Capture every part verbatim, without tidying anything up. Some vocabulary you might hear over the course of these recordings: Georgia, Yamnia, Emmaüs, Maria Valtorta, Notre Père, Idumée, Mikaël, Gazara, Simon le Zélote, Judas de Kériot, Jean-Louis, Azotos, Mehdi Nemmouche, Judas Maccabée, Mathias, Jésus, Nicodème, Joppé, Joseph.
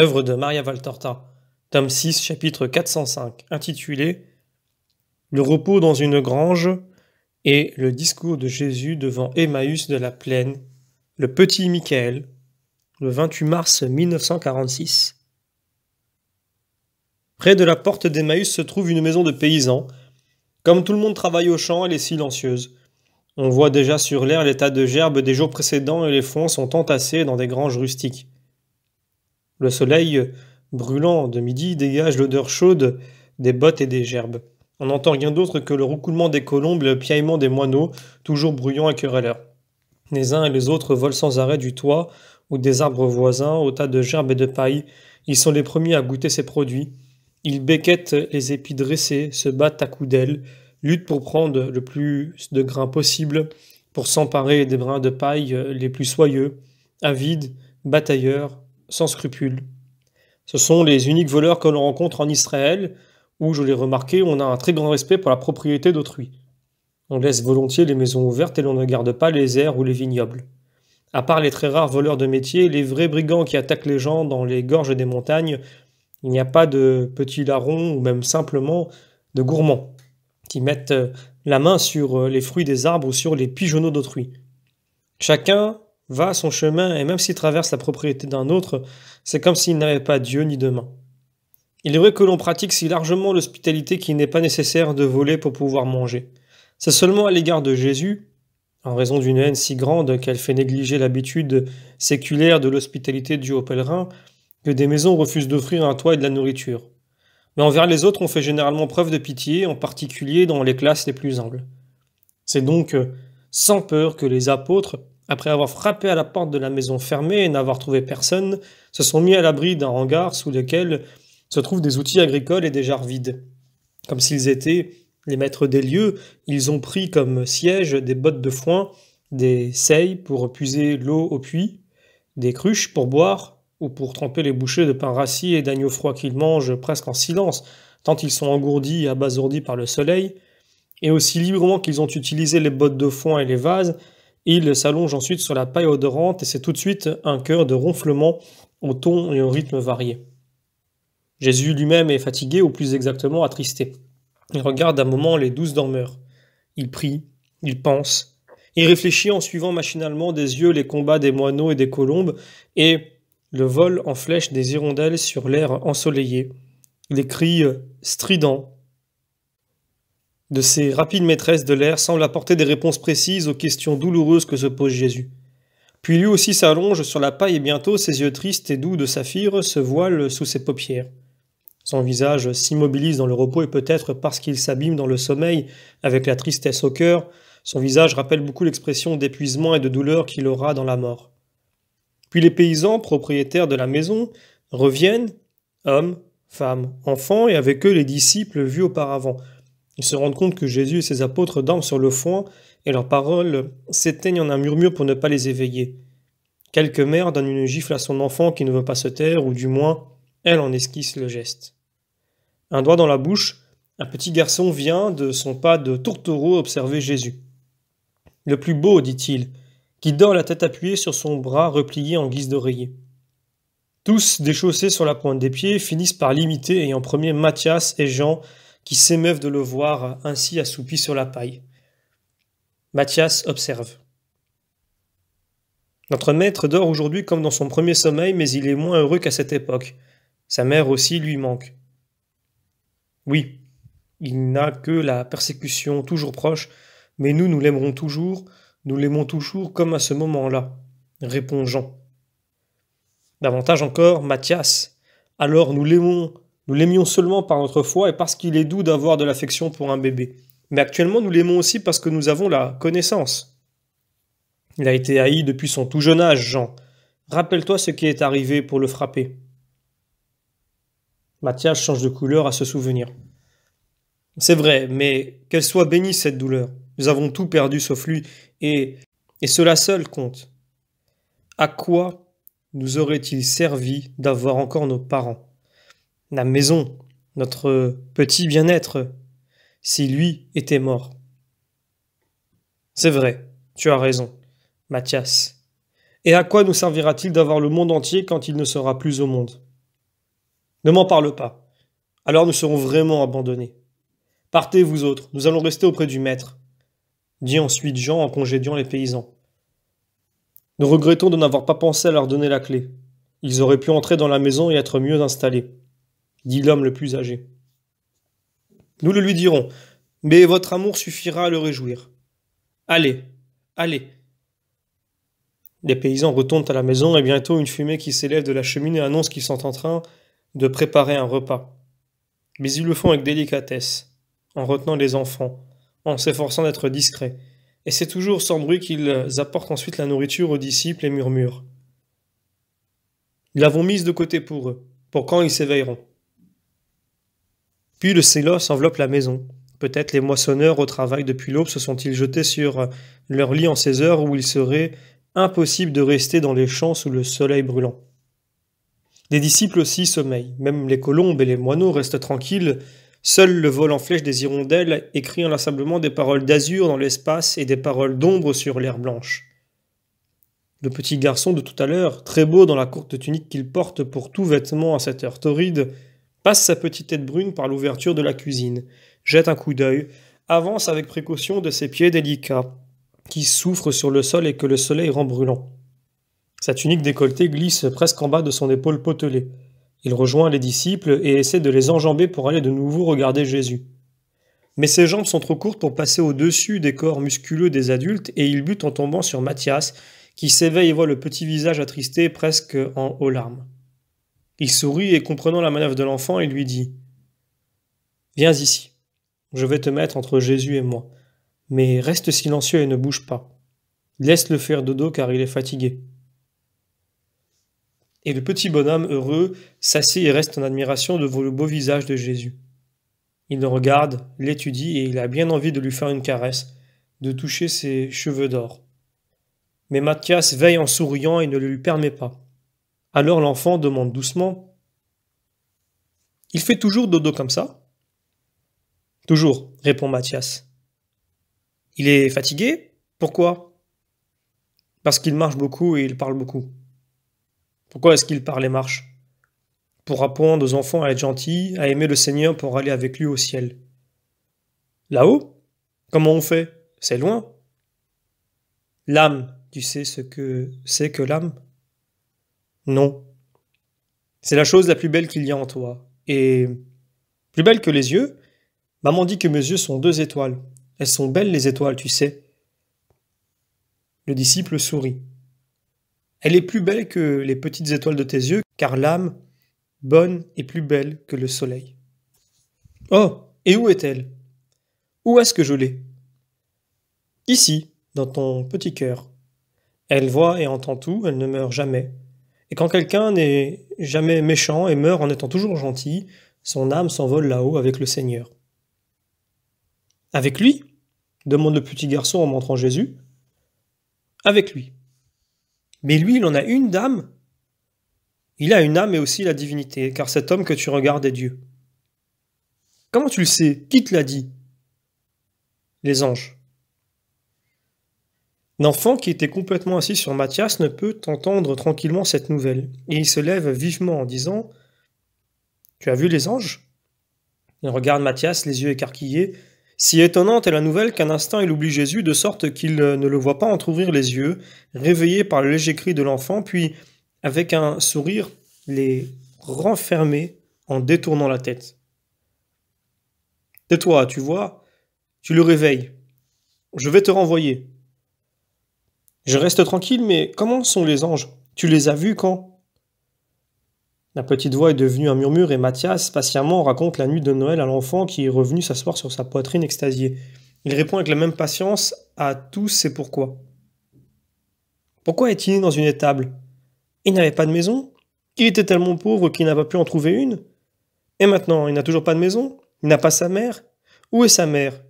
œuvre de Maria Valtorta, tome six, chapitre quatre cent cinq, intitulé « Le repos dans une grange » et « Le discours de Jésus devant Emmaüs de la plaine, le petit Mikaël », le vingt-huit mars mille neuf cent quarante-six. Près de la porte d'Emmaüs se trouve une maison de paysans. Comme tout le monde travaille au champ, elle est silencieuse. On voit déjà sur l'air les tas de gerbes des jours précédents et les fonds sont entassés dans des granges rustiques. Le soleil brûlant de midi dégage l'odeur chaude des bottes et des gerbes. On n'entend rien d'autre que le roucoulement des colombes et le piaillement des moineaux, toujours bruyants et querelleurs. Les uns et les autres volent sans arrêt du toit ou des arbres voisins aux tas de gerbes et de paille. Ils sont les premiers à goûter ces produits. Ils becquettent les épis dressés, se battent à coups d'ailes, luttent pour prendre le plus de grains possible, pour s'emparer des brins de paille les plus soyeux, avides, batailleurs, sans scrupules. Ce sont les uniques voleurs que l'on rencontre en Israël, où, je l'ai remarqué, on a un très grand respect pour la propriété d'autrui. On laisse volontiers les maisons ouvertes et l'on ne garde pas les aires ou les vignobles. À part les très rares voleurs de métier, les vrais brigands qui attaquent les gens dans les gorges des montagnes, il n'y a pas de petits larrons ou même simplement de gourmands qui mettent la main sur les fruits des arbres ou sur les pigeonneaux d'autrui. Chacun va son chemin et même s'il traverse la propriété d'un autre, c'est comme s'il n'avait pas Dieu ni demain. Il est vrai que l'on pratique si largement l'hospitalité qu'il n'est pas nécessaire de voler pour pouvoir manger. C'est seulement à l'égard de Jésus, en raison d'une haine si grande qu'elle fait négliger l'habitude séculaire de l'hospitalité due aux pèlerins, que des maisons refusent d'offrir un toit et de la nourriture. Mais envers les autres, on fait généralement preuve de pitié, en particulier dans les classes les plus humbles. C'est donc sans peur que les apôtres, après avoir frappé à la porte de la maison fermée et n'avoir trouvé personne, se sont mis à l'abri d'un hangar sous lequel se trouvent des outils agricoles et des jarres vides. Comme s'ils étaient les maîtres des lieux, ils ont pris comme siège des bottes de foin, des seilles pour puiser l'eau au puits, des cruches pour boire, ou pour tremper les bouchées de pain rassis et d'agneaux froids qu'ils mangent presque en silence, tant ils sont engourdis et abasourdis par le soleil, et aussi librement qu'ils ont utilisé les bottes de foin et les vases, ils s'allongent ensuite sur la paille odorante et c'est tout de suite un chœur de ronflement au ton et au rythme varié. Jésus lui-même est fatigué, ou plus exactement attristé. Il regarde un moment les douze dormeurs. Il prie, il pense, il réfléchit en suivant machinalement des yeux les combats des moineaux et des colombes, et le vol en flèche des hirondelles sur l'air ensoleillé, les cris stridents de ces rapides maîtresses de l'air semblent apporter des réponses précises aux questions douloureuses que se pose Jésus. Puis lui aussi s'allonge sur la paille et bientôt ses yeux tristes et doux de saphir se voilent sous ses paupières. Son visage s'immobilise dans le repos et peut-être parce qu'il s'abîme dans le sommeil avec la tristesse au cœur, son visage rappelle beaucoup l'expression d'épuisement et de douleur qu'il aura dans la mort. Puis les paysans, propriétaires de la maison, reviennent, hommes, femmes, enfants, et avec eux les disciples vus auparavant. Ils se rendent compte que Jésus et ses apôtres dorment sur le foin, et leurs paroles s'éteignent en un murmure pour ne pas les éveiller. Quelque mère donne une gifle à son enfant qui ne veut pas se taire, ou du moins, elle en esquisse le geste. Un doigt dans la bouche, un petit garçon vient de son pas de tourtereau observer Jésus. « Le plus beau, dit-il, qui dort la tête appuyée sur son bras replié en guise d'oreiller. » Tous, déchaussés sur la pointe des pieds, finissent par l'imiter et en premier Mathias et Jean, qui s'émeuvent de le voir ainsi assoupi sur la paille. Mathias observe. « Notre maître dort aujourd'hui comme dans son premier sommeil, mais il est moins heureux qu'à cette époque. Sa mère aussi lui manque. » Oui, il n'a que la persécution toujours proche, mais nous, nous l'aimerons toujours, nous l'aimons toujours comme à ce moment-là, répond Jean. Davantage encore, Mathias. Alors nous l'aimons, nous l'aimions seulement par notre foi et parce qu'il est doux d'avoir de l'affection pour un bébé. Mais actuellement, nous l'aimons aussi parce que nous avons la connaissance. Il a été haï depuis son tout jeune âge, Jean. Rappelle-toi ce qui est arrivé pour le frapper. Mathias change de couleur à ce souvenir. C'est vrai, mais qu'elle soit bénie cette douleur. Nous avons tout perdu sauf lui, et, et cela seul compte. À quoi nous aurait-il servi d'avoir encore nos parents, la maison, notre petit bien-être, si lui était mort? C'est vrai, tu as raison, Mathias. Et à quoi nous servira-t-il d'avoir le monde entier quand il ne sera plus au monde? Ne m'en parle pas. Alors nous serons vraiment abandonnés. Partez, vous autres, nous allons rester auprès du maître. » Dit ensuite Jean en congédiant les paysans. « Nous regrettons de n'avoir pas pensé à leur donner la clé. Ils auraient pu entrer dans la maison et être mieux installés, » dit l'homme le plus âgé. « Nous le lui dirons, mais votre amour suffira à le réjouir. Allez, allez !» Les paysans retournent à la maison et bientôt une fumée qui s'élève de la cheminée annonce qu'ils sont en train de préparer un repas. Mais ils le font avec délicatesse, en retenant les enfants, en s'efforçant d'être discrets, et c'est toujours sans bruit qu'ils apportent ensuite la nourriture aux disciples et murmurent. Ils l'avons mise de côté pour eux, pour quand ils s'éveilleront. Puis le sélos enveloppe la maison. Peut-être les moissonneurs au travail depuis l'aube se sont-ils jetés sur leur lit en ces heures où il serait impossible de rester dans les champs sous le soleil brûlant. Les disciples aussi sommeillent, même les colombes et les moineaux restent tranquilles, seul le vol en flèche des hirondelles écrit inlassablement des paroles d'azur dans l'espace et des paroles d'ombre sur l'herbe blanche. Le petit garçon de tout à l'heure, très beau dans la courte tunique qu'il porte pour tout vêtement à cette heure torride, passe sa petite tête brune par l'ouverture de la cuisine, jette un coup d'œil, avance avec précaution de ses pieds délicats, qui souffrent sur le sol et que le soleil rend brûlant. Sa tunique décolletée glisse presque en bas de son épaule potelée. Il rejoint les disciples et essaie de les enjamber pour aller de nouveau regarder Jésus. Mais ses jambes sont trop courtes pour passer au-dessus des corps musculeux des adultes et il bute en tombant sur Mathias, qui s'éveille et voit le petit visage attristé presque en aux larmes. Il sourit et comprenant la manœuvre de l'enfant, il lui dit « Viens ici, je vais te mettre entre Jésus et moi, mais reste silencieux et ne bouge pas. Laisse-le faire dodo car il est fatigué. » Et le petit bonhomme heureux s'assied et reste en admiration devant le beau visage de Jésus. Il le regarde, l'étudie et il a bien envie de lui faire une caresse, de toucher ses cheveux d'or. Mais Mathias veille en souriant et ne le lui permet pas. Alors l'enfant demande doucement « Il fait toujours dodo comme ça ?»« Toujours, » répond Mathias. « Il est fatigué ? Pourquoi ? » ?»« Parce qu'il marche beaucoup et il parle beaucoup. » Pourquoi est-ce qu'il parle et marche ? Pour apprendre aux enfants à être gentils, à aimer le Seigneur pour aller avec lui au ciel. Là-haut ? Comment on fait ? C'est loin. L'âme, tu sais ce que c'est que l'âme ? Non. C'est la chose la plus belle qu'il y a en toi. Et plus belle que les yeux ? Maman dit que mes yeux sont deux étoiles. Elles sont belles les étoiles, tu sais. Le disciple sourit. Elle est plus belle que les petites étoiles de tes yeux, car l'âme, bonne, est plus belle que le soleil. Oh, et où est-elle ? Où est-ce que je l'ai ? Ici, dans ton petit cœur. Elle voit et entend tout, elle ne meurt jamais. Et quand quelqu'un n'est jamais méchant et meurt en étant toujours gentil, son âme s'envole là-haut avec le Seigneur. Avec lui ? Demande le petit garçon en montrant Jésus. Avec lui. Mais lui, il en a une d'âme. Il a une âme et aussi la divinité, car cet homme que tu regardes est Dieu. Comment tu le sais? Qui te l'a dit? Les anges. L'enfant qui était complètement assis sur Mathias ne peut entendre tranquillement cette nouvelle, et il se lève vivement en disant « Tu as vu les anges ?» Il regarde Mathias, les yeux écarquillés. Si étonnante est la nouvelle qu'un instant il oublie Jésus, de sorte qu'il ne le voit pas entr'ouvrir les yeux, réveillé par le léger cri de l'enfant, puis, avec un sourire, les renfermer en détournant la tête. « Tais-toi, tu vois, tu le réveilles. Je vais te renvoyer. »« Je reste tranquille, mais comment sont les anges? Tu les as vus quand ?» La petite voix est devenue un murmure et Mathias, patiemment, raconte la nuit de Noël à l'enfant qui est revenu s'asseoir sur sa poitrine extasiée. Il répond avec la même patience à tous ses pourquoi. Pourquoi est-il né dans une étable? Il n'avait pas de maison? Il était tellement pauvre qu'il n'a pas pu en trouver une? Et maintenant, il n'a toujours pas de maison? Il n'a pas sa mère? Où est sa mère?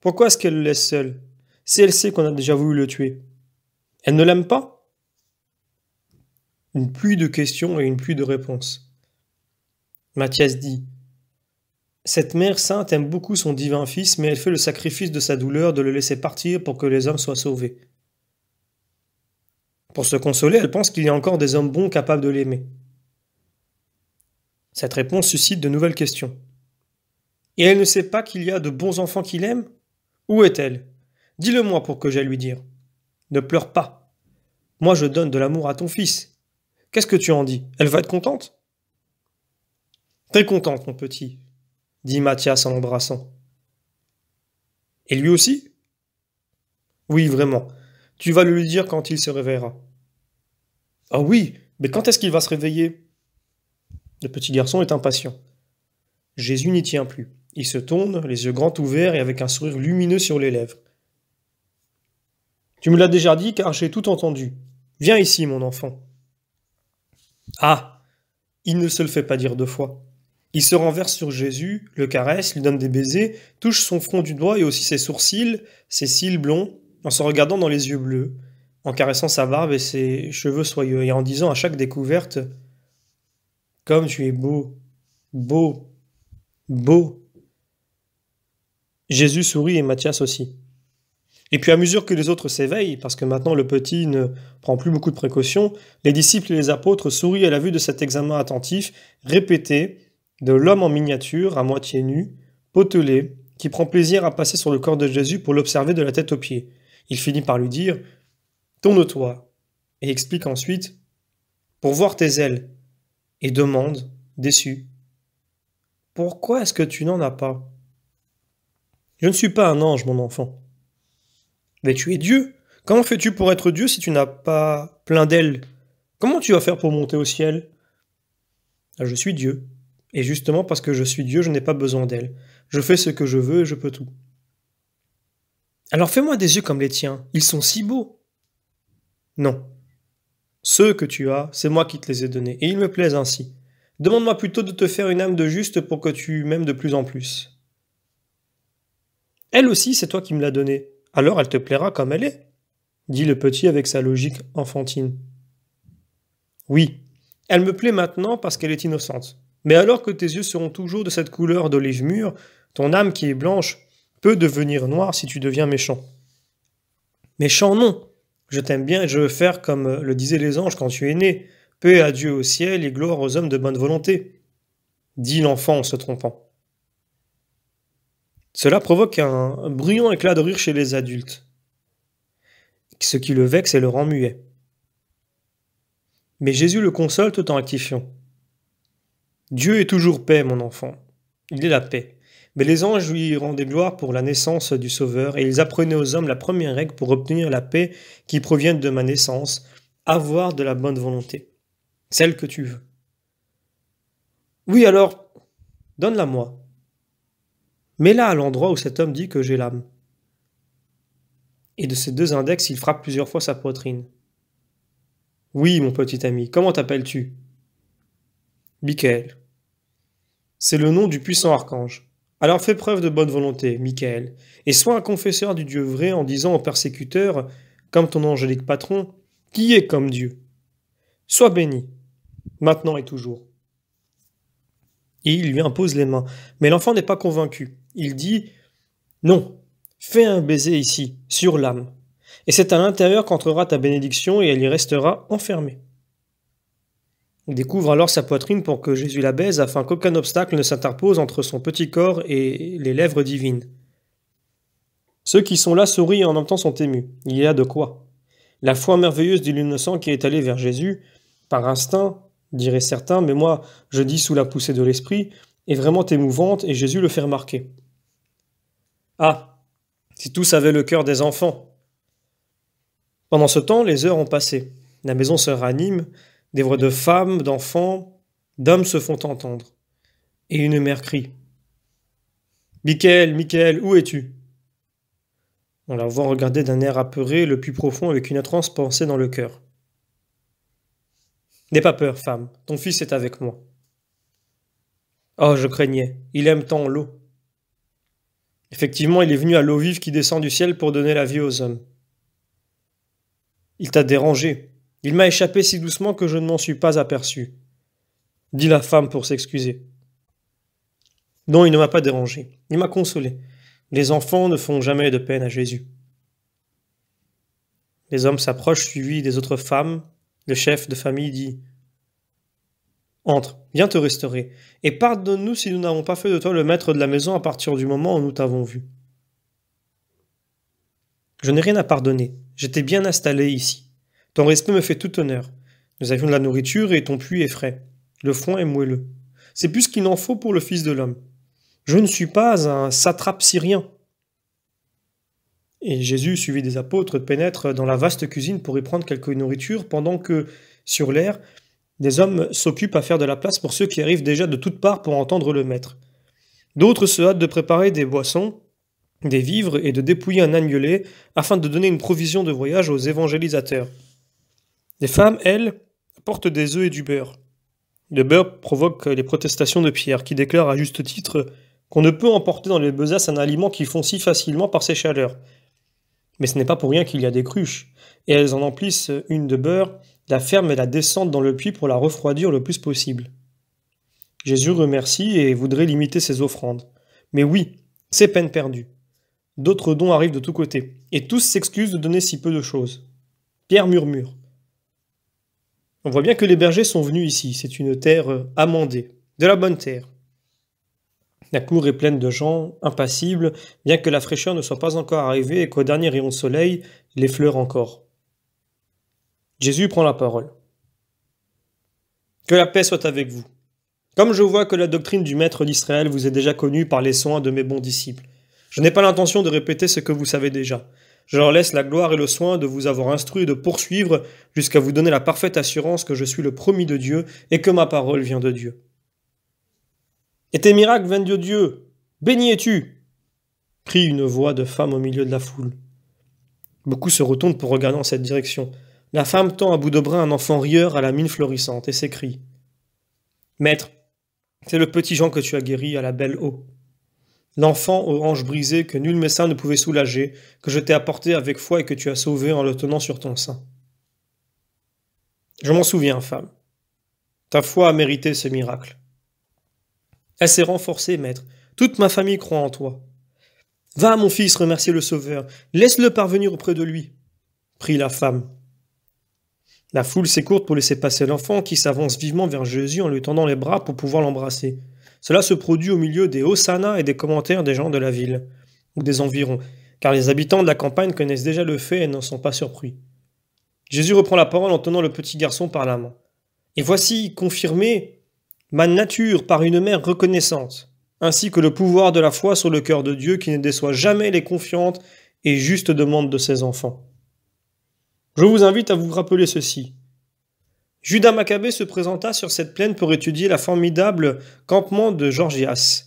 Pourquoi est-ce qu'elle le laisse seul? Si elle sait qu'on a déjà voulu le tuer. Elle ne l'aime pas? Une pluie de questions et une pluie de réponses. Mathias dit « Cette mère sainte aime beaucoup son divin fils, mais elle fait le sacrifice de sa douleur de le laisser partir pour que les hommes soient sauvés. Pour se consoler, elle pense qu'il y a encore des hommes bons capables de l'aimer. » Cette réponse suscite de nouvelles questions. Et elle ne sait pas qu'il y a de bons enfants qui l'aiment? Où est-elle? Dis-le-moi pour que j'aille lui dire. Ne pleure pas. Moi je donne de l'amour à ton fils. Qu'est-ce que tu en dis? Elle va être contente? Très contente, mon petit, dit Mathias en l'embrassant. Et lui aussi? Oui, vraiment. Tu vas le lui dire quand il se réveillera. Ah oui, mais quand est-ce qu'il va se réveiller? Le petit garçon est impatient. Jésus n'y tient plus. Il se tourne, les yeux grands ouverts et avec un sourire lumineux sur les lèvres. « Tu me l'as déjà dit, car j'ai tout entendu. Viens ici, mon enfant. » Ah! Il ne se le fait pas dire deux fois. Il se renverse sur Jésus, le caresse, lui donne des baisers, touche son front du doigt et aussi ses sourcils, ses cils blonds, en se regardant dans les yeux bleus, en caressant sa barbe et ses cheveux soyeux, et en disant à chaque découverte « Comme tu es beau, beau, beau !» Jésus sourit et Mathias aussi. Et puis à mesure que les autres s'éveillent, parce que maintenant le petit ne prend plus beaucoup de précautions, les disciples et les apôtres sourient à la vue de cet examen attentif, répété, de l'homme en miniature, à moitié nu, potelé, qui prend plaisir à passer sur le corps de Jésus pour l'observer de la tête aux pieds. Il finit par lui dire « Tourne-toi » et explique ensuite « Pour voir tes ailes » et demande, déçu « Pourquoi est-ce que tu n'en as pas ?»« Je ne suis pas un ange, mon enfant. » « Mais tu es Dieu. Comment fais-tu pour être Dieu si tu n'as pas plein d'ailes? Comment tu vas faire pour monter au ciel ?»« Je suis Dieu. Et justement parce que je suis Dieu, je n'ai pas besoin d'ailes. Je fais ce que je veux et je peux tout. »« Alors fais-moi des yeux comme les tiens. Ils sont si beaux. »« Non. Ceux que tu as, c'est moi qui te les ai donnés. Et ils me plaisent ainsi. Demande-moi plutôt de te faire une âme de juste pour que tu m'aimes de plus en plus. »« Elle aussi, c'est toi qui me l'as donnée. » « Alors elle te plaira comme elle est, » dit le petit avec sa logique enfantine. « Oui, elle me plaît maintenant parce qu'elle est innocente. Mais alors que tes yeux seront toujours de cette couleur d'olive mûre, ton âme qui est blanche peut devenir noire si tu deviens méchant. »« Méchant, non. Je t'aime bien et je veux faire comme le disaient les anges quand tu es né. Paix à Dieu au ciel et gloire aux hommes de bonne volonté, » dit l'enfant en se trompant. Cela provoque un bruyant éclat de rire chez les adultes. Ce qui le vexe et le rend muet. Mais Jésus le console tout en rectifiant. « Dieu est toujours paix, mon enfant. Il est la paix. Mais les anges lui rendaient gloire pour la naissance du Sauveur, et ils apprenaient aux hommes la première règle pour obtenir la paix qui provient de ma naissance, avoir de la bonne volonté, celle que tu veux. Oui, alors, donne-la-moi. » Mais là à l'endroit où cet homme dit que j'ai l'âme. Et de ses deux index, il frappe plusieurs fois sa poitrine. « Oui, mon petit ami, comment t'appelles-tu »« Mikaël. »« C'est le nom du puissant archange. Alors fais preuve de bonne volonté, Mikaël, et sois un confesseur du Dieu vrai en disant aux persécuteurs, comme ton angélique patron, qui est comme Dieu. Sois béni, maintenant et toujours. » Et il lui impose les mains. Mais l'enfant n'est pas convaincu. Il dit « Non, fais un baiser ici, sur l'âme. Et c'est à l'intérieur qu'entrera ta bénédiction et elle y restera enfermée. » Il découvre alors sa poitrine pour que Jésus la baise afin qu'aucun obstacle ne s'interpose entre son petit corps et les lèvres divines. Ceux qui sont là sourient et en même temps sont émus. Il y a de quoi. La foi merveilleuse de l'innocent qui est allé vers Jésus, par instinct, diraient certains, mais moi, je dis sous la poussée de l'esprit, est vraiment émouvante et Jésus le fait remarquer. Ah, si tous avaient le cœur des enfants! Pendant ce temps, les heures ont passé. La maison se ranime, des voix de femmes, d'enfants, d'hommes se font entendre. Et une mère crie. « Mikaël, Mikaël, où es-tu » On la voit regarder d'un air apeuré, le plus profond avec une atroce pensée dans le cœur. « N'aie pas peur, femme, ton fils est avec moi. »« Oh, je craignais, il aime tant l'eau. » Effectivement, il est venu à l'eau vive qui descend du ciel pour donner la vie aux hommes. « Il t'a dérangé, il m'a échappé si doucement que je ne m'en suis pas aperçu. » dit la femme pour s'excuser. « Non, il ne m'a pas dérangé, il m'a consolé. Les enfants ne font jamais de peine à Jésus. » Les hommes s'approchent suivis des autres femmes. Le chef de famille dit « Entre, viens te restaurer, et pardonne-nous si nous n'avons pas fait de toi le maître de la maison à partir du moment où nous t'avons vu. Je n'ai rien à pardonner, j'étais bien installé ici. Ton respect me fait tout honneur. Nous avions de la nourriture et ton puits est frais. Le foin est moelleux. C'est plus qu'il n'en faut pour le Fils de l'homme. Je ne suis pas un satrape syrien. Et Jésus, suivi des apôtres, pénètre dans la vaste cuisine pour y prendre quelque nourriture, pendant que, sur l'air, des hommes s'occupent à faire de la place pour ceux qui arrivent déjà de toutes parts pour entendre le maître. D'autres se hâtent de préparer des boissons, des vivres et de dépouiller un agnelet afin de donner une provision de voyage aux évangélisateurs. Les femmes, elles, apportent des œufs et du beurre. Le beurre provoque les protestations de Pierre, qui déclare à juste titre qu'on ne peut emporter dans les besaces un aliment qui fond si facilement par ses chaleurs. Mais ce n'est pas pour rien qu'il y a des cruches, et elles en emplissent une de beurre, la ferment et la descendent dans le puits pour la refroidir le plus possible. Jésus remercie et voudrait limiter ses offrandes. Mais oui, c'est peine perdue. D'autres dons arrivent de tous côtés, et tous s'excusent de donner si peu de choses. Pierre murmure. On voit bien que les bergers sont venus ici, c'est une terre amendée, de la bonne terre. La cour est pleine de gens, impassibles, bien que la fraîcheur ne soit pas encore arrivée et qu'au dernier rayon de soleil, les fleurs encore. Jésus prend la parole. « Que la paix soit avec vous. Comme je vois que la doctrine du maître d'Israël vous est déjà connue par les soins de mes bons disciples, je n'ai pas l'intention de répéter ce que vous savez déjà. Je leur laisse la gloire et le soin de vous avoir instruit et de poursuivre jusqu'à vous donner la parfaite assurance que je suis le promis de Dieu et que ma parole vient de Dieu. » « Et tes miracles viennent de Dieu, béni es-tu » crie une voix de femme au milieu de la foule. Beaucoup se retournent pour regarder en cette direction. La femme tend à bout de bras un enfant rieur à la mine florissante et s'écrie. « Maître, c'est le petit Jean que tu as guéri à la belle eau. L'enfant aux hanches brisées que nul médecin ne pouvait soulager, que je t'ai apporté avec foi et que tu as sauvé en le tenant sur ton sein. »« Je m'en souviens, femme. Ta foi a mérité ce miracle. » « Elle s'est renforcée, maître. Toute ma famille croit en toi. Va, mon fils, remercier le Sauveur. Laisse-le parvenir auprès de lui. » prie la femme. La foule s'écourte pour laisser passer l'enfant qui s'avance vivement vers Jésus en lui tendant les bras pour pouvoir l'embrasser. Cela se produit au milieu des hosannas et des commentaires des gens de la ville, ou des environs, car les habitants de la campagne connaissent déjà le fait et n'en sont pas surpris. Jésus reprend la parole en tenant le petit garçon par la main. « Et voici, confirmé, ma nature par une mère reconnaissante, ainsi que le pouvoir de la foi sur le cœur de Dieu qui ne déçoit jamais les confiantes et justes demandes de ses enfants. Je vous invite à vous rappeler ceci. Judas Maccabée se présenta sur cette plaine pour étudier la formidable campement de Georgias,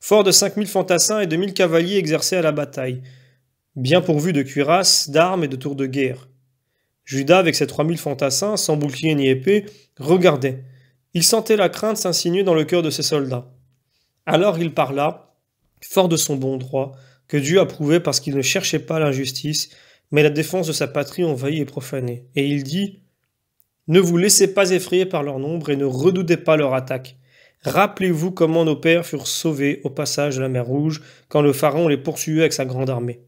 fort de cinq mille fantassins et de mille cavaliers exercés à la bataille, bien pourvus de cuirasses, d'armes et de tours de guerre. Judas, avec ses trois mille fantassins, sans bouclier ni épée, regardait. Il sentait la crainte s'insinuer dans le cœur de ses soldats. Alors il parla, fort de son bon droit, que Dieu approuvait parce qu'il ne cherchait pas l'injustice, mais la défense de sa patrie envahie et profanée. Et il dit « Ne vous laissez pas effrayer par leur nombre et ne redoutez pas leur attaque. Rappelez-vous comment nos pères furent sauvés au passage de la mer Rouge quand le pharaon les poursuivait avec sa grande armée. »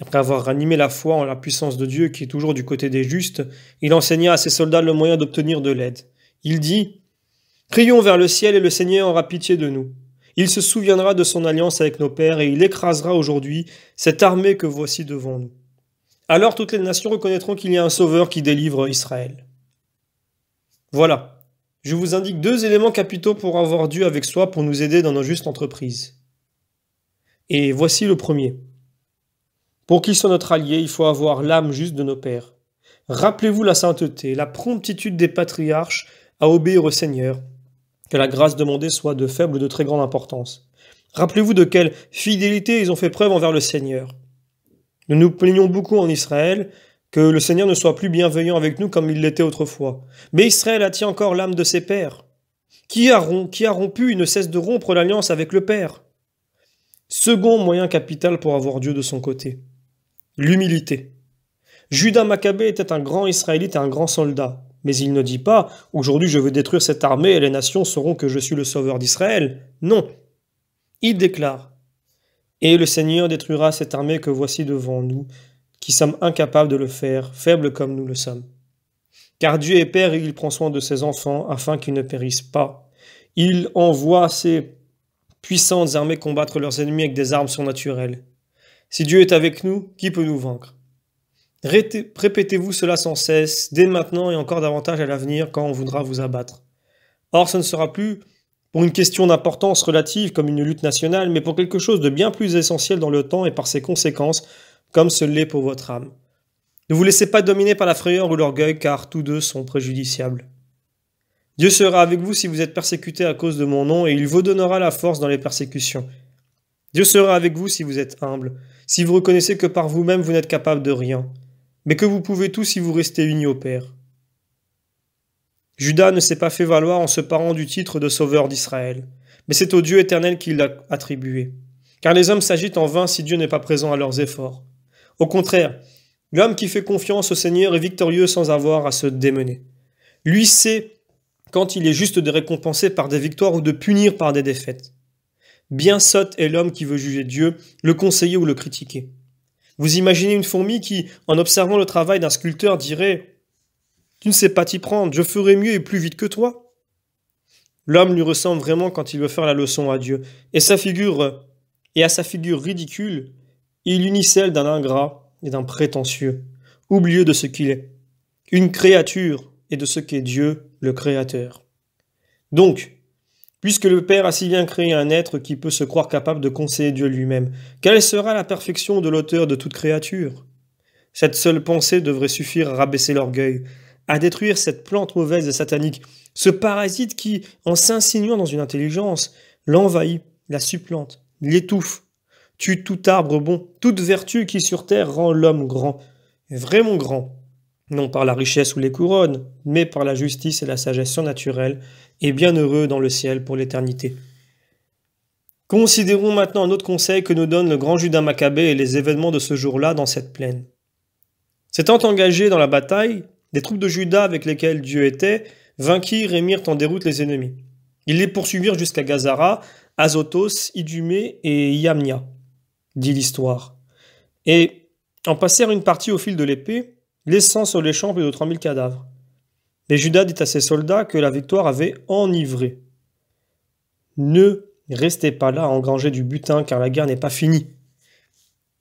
Après avoir ranimé la foi en la puissance de Dieu qui est toujours du côté des justes, il enseigna à ses soldats le moyen d'obtenir de l'aide. Il dit « Prions vers le ciel et le Seigneur aura pitié de nous. Il se souviendra de son alliance avec nos pères et il écrasera aujourd'hui cette armée que voici devant nous. Alors toutes les nations reconnaîtront qu'il y a un sauveur qui délivre Israël. » Voilà, je vous indique deux éléments capitaux pour avoir Dieu avec soi pour nous aider dans nos justes entreprises. Et voici le premier. Pour qu'il soit notre allié, il faut avoir l'âme juste de nos pères. Rappelez-vous la sainteté, la promptitude des patriarches, à obéir au Seigneur, que la grâce demandée soit de faible ou de très grande importance. Rappelez-vous de quelle fidélité ils ont fait preuve envers le Seigneur. Nous nous plaignons beaucoup en Israël que le Seigneur ne soit plus bienveillant avec nous comme il l'était autrefois. Mais Israël attire encore l'âme de ses pères. Qui a rompu, qui a rompu, il ne cesse de rompre l'alliance avec le Père. Second moyen capital pour avoir Dieu de son côté, l'humilité. Judas Maccabée était un grand Israélite et un grand soldat. Mais il ne dit pas « Aujourd'hui je veux détruire cette armée et les nations sauront que je suis le sauveur d'Israël ». Non. Il déclare « Et le Seigneur détruira cette armée que voici devant nous, qui sommes incapables de le faire, faibles comme nous le sommes. Car Dieu est Père et il prend soin de ses enfants afin qu'ils ne périssent pas. Il envoie ses puissantes armées combattre leurs ennemis avec des armes surnaturelles. Si Dieu est avec nous, qui peut nous vaincre? Répétez-vous cela sans cesse, dès maintenant et encore davantage à l'avenir quand on voudra vous abattre. Or, ce ne sera plus pour une question d'importance relative comme une lutte nationale, mais pour quelque chose de bien plus essentiel dans le temps et par ses conséquences, comme ce l'est pour votre âme. Ne vous laissez pas dominer par la frayeur ou l'orgueil, car tous deux sont préjudiciables. Dieu sera avec vous si vous êtes persécutés à cause de mon nom, et il vous donnera la force dans les persécutions. Dieu sera avec vous si vous êtes humble, si vous reconnaissez que par vous-même vous n'êtes capable de rien, mais que vous pouvez tout si vous restez unis au Père. Judas ne s'est pas fait valoir en se parant du titre de sauveur d'Israël, mais c'est au Dieu éternel qu'il l'a attribué. Car les hommes s'agitent en vain si Dieu n'est pas présent à leurs efforts. Au contraire, l'homme qui fait confiance au Seigneur est victorieux sans avoir à se démener. Lui sait quand il est juste de récompenser par des victoires ou de punir par des défaites. Bien sotte est l'homme qui veut juger Dieu, le conseiller ou le critiquer. Vous imaginez une fourmi qui, en observant le travail d'un sculpteur, dirait: « Tu ne sais pas t'y prendre, je ferai mieux et plus vite que toi. » L'homme lui ressemble vraiment quand il veut faire la leçon à Dieu, et, sa figure, et à sa figure ridicule, il unit celle d'un ingrat et d'un prétentieux, oublieux de ce qu'il est, une créature et de ce qu'est Dieu, le Créateur. Donc, puisque le Père a si bien créé un être qui peut se croire capable de conseiller Dieu lui-même, quelle sera la perfection de l'auteur de toute créature? Cette seule pensée devrait suffire à rabaisser l'orgueil, à détruire cette plante mauvaise et satanique, ce parasite qui, en s'insinuant dans une intelligence, l'envahit, la supplante, l'étouffe, tue tout arbre bon, toute vertu qui sur terre rend l'homme grand, vraiment grand, non par la richesse ou les couronnes, mais par la justice et la sagesse surnaturelle, et bienheureux dans le ciel pour l'éternité. Considérons maintenant un autre conseil que nous donne le grand Judas Maccabée et les événements de ce jour-là dans cette plaine. S'étant engagé dans la bataille, les troupes de Judas avec lesquelles Dieu était vainquirent et mirent en déroute les ennemis. Ils les poursuivirent jusqu'à Gazara, Azotos, Idumée et Yamnia, dit l'histoire, et en passèrent une partie au fil de l'épée, laissant sur les champs plus de trois mille cadavres. Mais Judas dit à ses soldats que la victoire avait enivré. Ne restez pas là à engranger du butin, car la guerre n'est pas finie.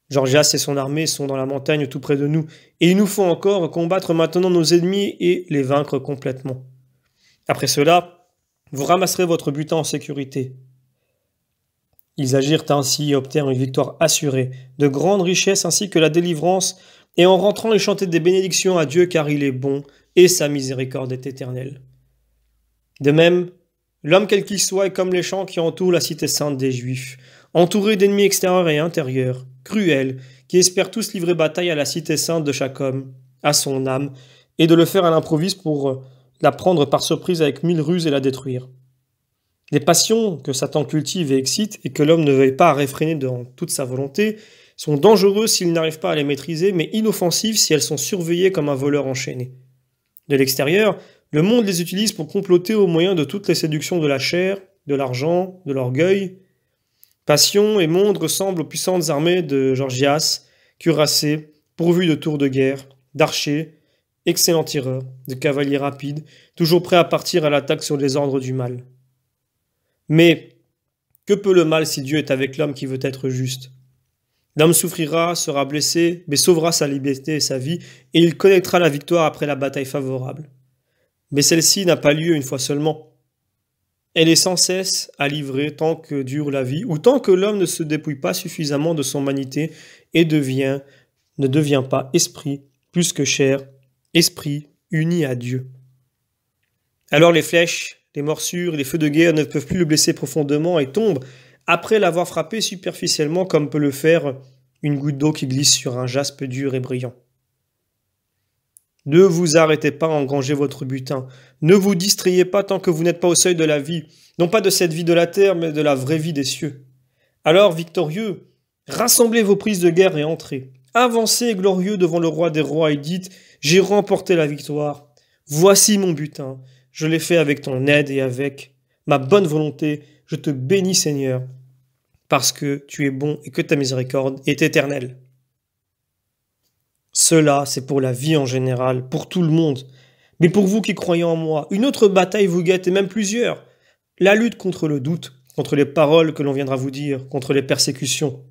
Georgias et son armée sont dans la montagne tout près de nous, et il nous faut encore combattre maintenant nos ennemis et les vaincre complètement. Après cela, vous ramasserez votre butin en sécurité. Ils agirent ainsi et obtinrent une victoire assurée, de grandes richesses ainsi que la délivrance, et en rentrant ils chantaient des bénédictions à Dieu car il est bon, et sa miséricorde est éternelle. De même, l'homme quel qu'il soit est comme les champs qui entourent la cité sainte des Juifs, entourés d'ennemis extérieurs et intérieurs, cruels, qui espèrent tous livrer bataille à la cité sainte de chaque homme, à son âme, et de le faire à l'improviste pour la prendre par surprise avec mille ruses et la détruire. Les passions que Satan cultive et excite, et que l'homme ne veuille pas réfréner dans toute sa volonté, sont dangereuses s'il n'arrive pas à les maîtriser, mais inoffensives si elles sont surveillées comme un voleur enchaîné. De l'extérieur, le monde les utilise pour comploter au moyen de toutes les séductions de la chair, de l'argent, de l'orgueil. Passion et monde ressemblent aux puissantes armées de Georgias, cuirassés, pourvus de tours de guerre, d'archers, excellents tireurs, de cavaliers rapides, toujours prêts à partir à l'attaque sur les ordres du mal. Mais que peut le mal si Dieu est avec l'homme qui veut être juste? L'homme souffrira, sera blessé, mais sauvera sa liberté et sa vie, et il connaîtra la victoire après la bataille favorable. Mais celle-ci n'a pas lieu une fois seulement. Elle est sans cesse à livrer tant que dure la vie, ou tant que l'homme ne se dépouille pas suffisamment de son humanité et devient, ne devient pas esprit plus que chair, esprit uni à Dieu. Alors les flèches, les morsures, les feux de guerre ne peuvent plus le blesser profondément et tombent après l'avoir frappé superficiellement comme peut le faire une goutte d'eau qui glisse sur un jaspe dur et brillant. Ne vous arrêtez pas à engranger votre butin. Ne vous distrayez pas tant que vous n'êtes pas au seuil de la vie, non pas de cette vie de la terre, mais de la vraie vie des cieux. Alors, victorieux, rassemblez vos prises de guerre et entrez. Avancez glorieux devant le roi des rois et dites « J'ai remporté la victoire. Voici mon butin. Je l'ai fait avec ton aide et avec ma bonne volonté. Je te bénis, Seigneur, parce que tu es bon et que ta miséricorde est éternelle. » Cela, c'est pour la vie en général, pour tout le monde. Mais pour vous qui croyez en moi, une autre bataille vous guette, et même plusieurs. La lutte contre le doute, contre les paroles que l'on viendra vous dire, contre les persécutions.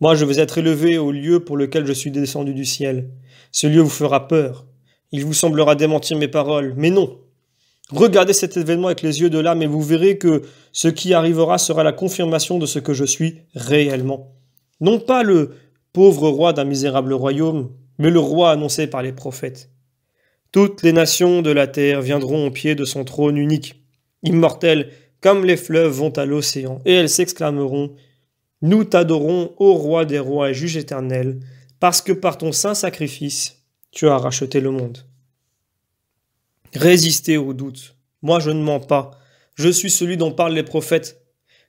Moi, je vais être élevé au lieu pour lequel je suis descendu du ciel. Ce lieu vous fera peur. Il vous semblera démentir mes paroles, mais non. Regardez cet événement avec les yeux de l'âme et vous verrez que ce qui arrivera sera la confirmation de ce que je suis réellement. Non pas le pauvre roi d'un misérable royaume, mais le roi annoncé par les prophètes. Toutes les nations de la terre viendront au pied de son trône unique, immortel, comme les fleuves vont à l'océan, et elles s'exclameront « Nous t'adorons, ô roi des rois et juge éternel, parce que par ton saint sacrifice, tu as racheté le monde. » Résistez au doute. Moi, je ne mens pas. Je suis celui dont parlent les prophètes.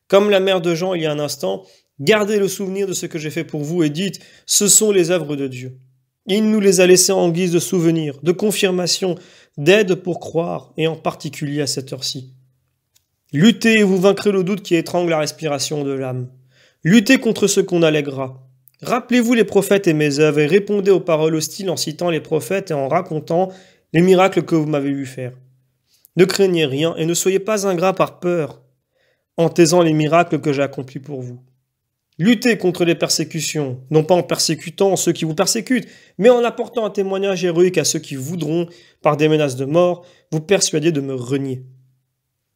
Comme la mère de Jean il y a un instant, gardez le souvenir de ce que j'ai fait pour vous et dites « Ce sont les œuvres de Dieu. » Il nous les a laissées en guise de souvenir, de confirmation, d'aide pour croire, et en particulier à cette heure-ci. Luttez et vous vaincrez le doute qui étrangle la respiration de l'âme. Luttez contre ce qu'on allégra. Rappelez-vous les prophètes et mes œuvres, et répondez aux paroles hostiles en citant les prophètes et en racontant les miracles que vous m'avez vu faire. Ne craignez rien et ne soyez pas ingrats par peur, en taisant les miracles que j'ai accomplis pour vous. Luttez contre les persécutions, non pas en persécutant ceux qui vous persécutent, mais en apportant un témoignage héroïque à ceux qui voudront, par des menaces de mort, vous persuader de me renier.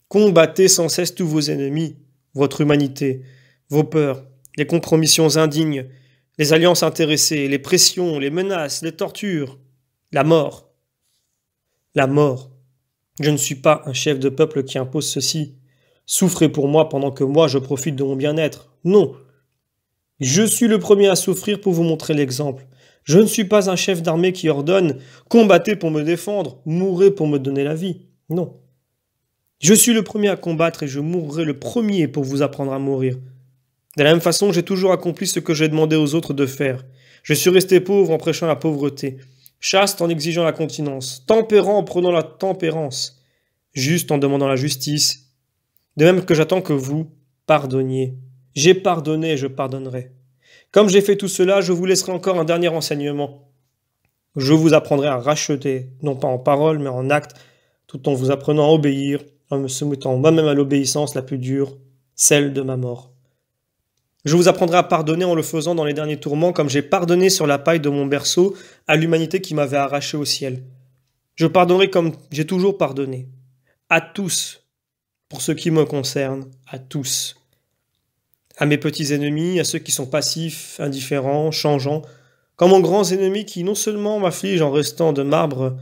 Combattez sans cesse tous vos ennemis, votre humanité, vos peurs, les compromissions indignes, les alliances intéressées, les pressions, les menaces, les tortures, la mort. La mort. Je ne suis pas un chef de peuple qui impose ceci. Souffrez pour moi pendant que moi je profite de mon bien-être. Non. Je suis le premier à souffrir pour vous montrer l'exemple. Je ne suis pas un chef d'armée qui ordonne « combattez pour me défendre, mourrez pour me donner la vie ». Non. Je suis le premier à combattre et je mourrai le premier pour vous apprendre à mourir. De la même façon, j'ai toujours accompli ce que j'ai demandé aux autres de faire. Je suis resté pauvre en prêchant la pauvreté, chaste en exigeant la continence, tempérant en prenant la tempérance, juste en demandant la justice. De même que j'attends que vous pardonniez. J'ai pardonné et je pardonnerai. Comme j'ai fait tout cela, je vous laisserai encore un dernier enseignement. Je vous apprendrai à racheter, non pas en parole, mais en acte, tout en vous apprenant à obéir, en me soumettant moi-même à l'obéissance la plus dure, celle de ma mort. Je vous apprendrai à pardonner en le faisant dans les derniers tourments, comme j'ai pardonné sur la paille de mon berceau à l'humanité qui m'avait arraché au ciel. Je pardonnerai comme j'ai toujours pardonné. À tous, pour ce qui me concerne, à tous. À mes petits ennemis, à ceux qui sont passifs, indifférents, changeants, comme aux grands ennemis qui non seulement m'affligent en restant de marbre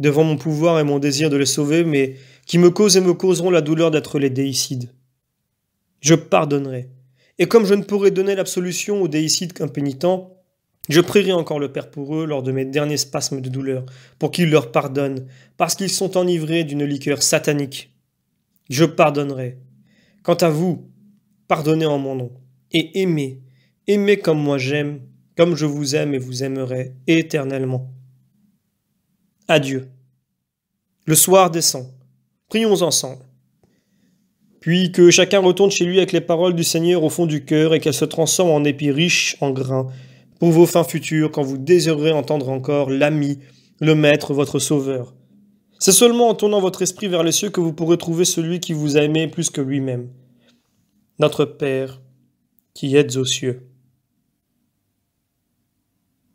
devant mon pouvoir et mon désir de les sauver, mais qui me causent et me causeront la douleur d'être les déicides. Je pardonnerai, et comme je ne pourrai donner l'absolution aux déicides impénitents, je prierai encore le Père pour eux lors de mes derniers spasmes de douleur, pour qu'il leur pardonne, parce qu'ils sont enivrés d'une liqueur satanique. Je pardonnerai. Quant à vous, pardonnez en mon nom, et aimez, aimez comme moi j'aime, comme je vous aime et vous aimerai éternellement. Adieu. Le soir descend. Prions ensemble. Puis que chacun retourne chez lui avec les paroles du Seigneur au fond du cœur et qu'elles se transforment en épis riches en grains, pour vos fins futures, quand vous désirerez entendre encore l'ami, le maître, votre sauveur. C'est seulement en tournant votre esprit vers les cieux que vous pourrez trouver celui qui vous a aimé plus que lui-même. Notre Père, qui êtes aux cieux.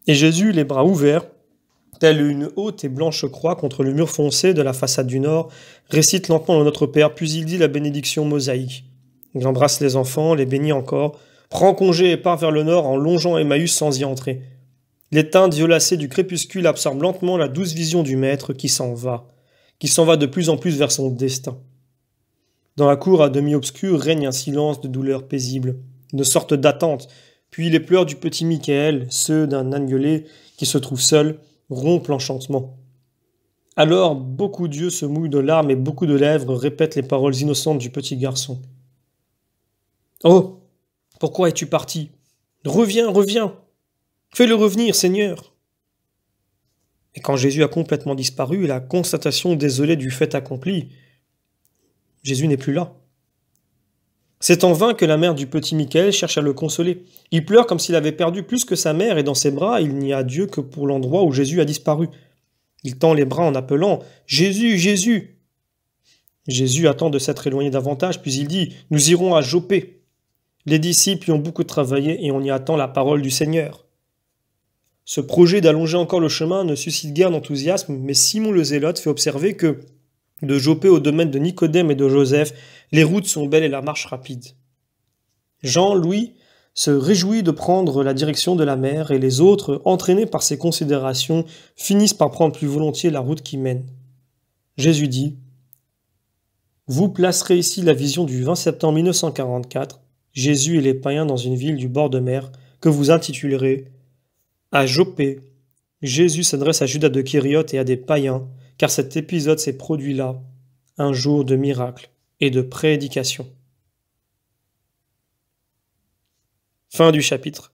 Et Jésus, les bras ouverts, telle une haute et blanche croix contre le mur foncé de la façade du nord, récite lentement le Notre Père, puis il dit la bénédiction mosaïque. Il embrasse les enfants, les bénit encore, prend congé et part vers le nord en longeant Emmaüs sans y entrer. Les teintes violacées du crépuscule absorbent lentement la douce vision du Maître qui s'en va, qui s'en va de plus en plus vers son destin. Dans la cour à demi obscure règne un silence de douleur paisible, une sorte d'attente, puis les pleurs du petit Mikaël, ceux d'un agnelé qui se trouve seul, rompent l'enchantement. Alors beaucoup d'yeux se mouillent de larmes et beaucoup de lèvres répètent les paroles innocentes du petit garçon. « Oh, pourquoi es-tu parti? Reviens, reviens! Fais-le revenir, Seigneur !» Et quand Jésus a complètement disparu, la constatation désolée du fait accompli, Jésus n'est plus là. C'est en vain que la mère du petit Mikaël cherche à le consoler. Il pleure comme s'il avait perdu plus que sa mère, et dans ses bras, il n'y a Dieu que pour l'endroit où Jésus a disparu. Il tend les bras en appelant « Jésus, Jésus !» Jésus attend de s'être éloigné davantage, puis il dit « Nous irons à Joppé. Les disciples y ont beaucoup travaillé et on y attend la parole du Seigneur. » Ce projet d'allonger encore le chemin ne suscite guère d'enthousiasme, mais Simon le Zélote fait observer que, de Joppé au domaine de Nicodème et de Joseph, les routes sont belles et la marche rapide. Jean-Louis se réjouit de prendre la direction de la mer et les autres, entraînés par ces considérations, finissent par prendre plus volontiers la route qui mène. Jésus dit « Vous placerez ici la vision du vingt septembre mille neuf cent quarante-quatre, Jésus et les païens dans une ville du bord de mer, que vous intitulerez « À Joppé ». Jésus s'adresse à Judas de Kériot et à des païens, car cet épisode s'est produit là, un jour de miracles et de prédication. Fin du chapitre.